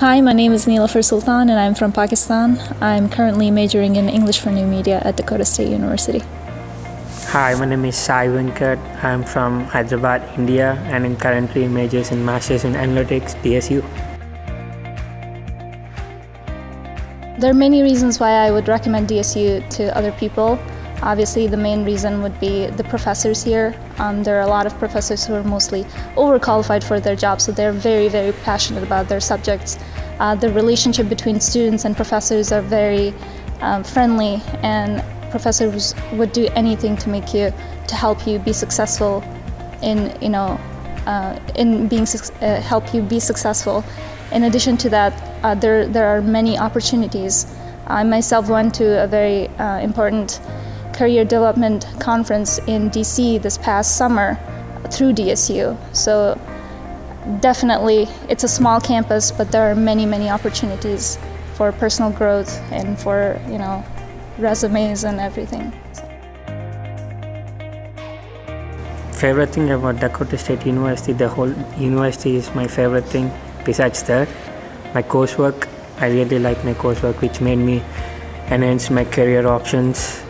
Hi, my name is Neelafir Sultan and I'm from Pakistan. I'm currently majoring in English for New Media at Dakota State University. Hi, my name is Sai Winkert. I'm from Hyderabad, India, and I'm currently majoring in Masters in Analytics, DSU. There are many reasons why I would recommend DSU to other people. Obviously, the main reason would be the professors here. There are a lot of professors who are mostly overqualified for their job, so they're very, very passionate about their subjects. The relationship between students and professors are very friendly, and professors would do anything to help you be successful in help you be successful. In addition to that, there are many opportunities. I myself went to a very important career development conference in DC this past summer through DSU. So definitely it's a small campus, but there are many, many opportunities for personal growth and for, resumes and everything. Favorite thing about Dakota State University, the whole university is my favorite thing. Besides that, my coursework, I really like my coursework, which made me enhance my career options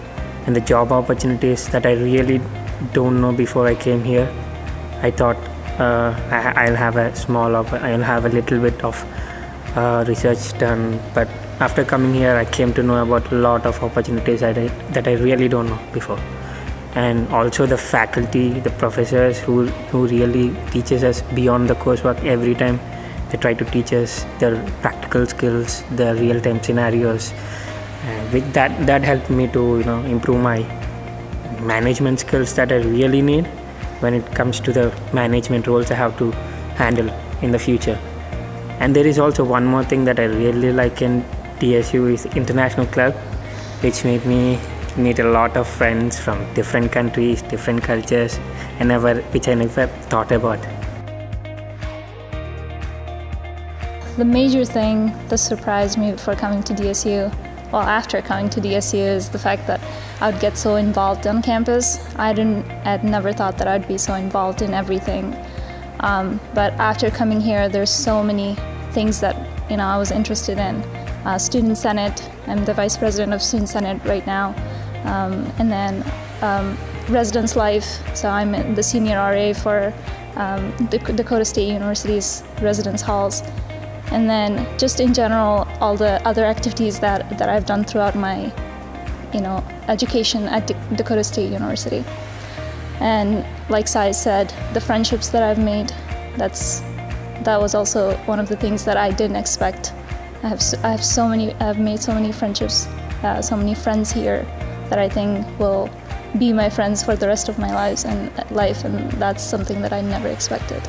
and the job opportunities that I really don't know before I came here. I thought I'll have a little bit of research done, but after coming here I came to know about a lot of opportunities that I really don't know before. And also the faculty, the professors who really teaches us beyond the coursework every time. They try to teach us their practical skills, their real-time scenarios. With that helped me to improve my management skills that I really need when it comes to the management roles I have to handle in the future. And there is also one more thing that I really like in DSU is international club, which made me meet a lot of friends from different countries, different cultures, which I never thought about. The major thing that surprised me before coming to DSU, well, after coming to DSU, is the fact that I would get so involved on campus. I'd never thought that I'd be so involved in everything. But after coming here, there's so many things that I was interested in. Student Senate, I'm the Vice President of Student Senate right now. And then residence life, so I'm the Senior RA for Dakota State University's residence halls. And then just in general, all the other activities that I've done throughout my education at Dakota State University. And like Sai said, the friendships that I've made, that was also one of the things that I didn't expect. I've made so many friendships, so many friends here that I think will be my friends for the rest of my life, and that's something that I never expected.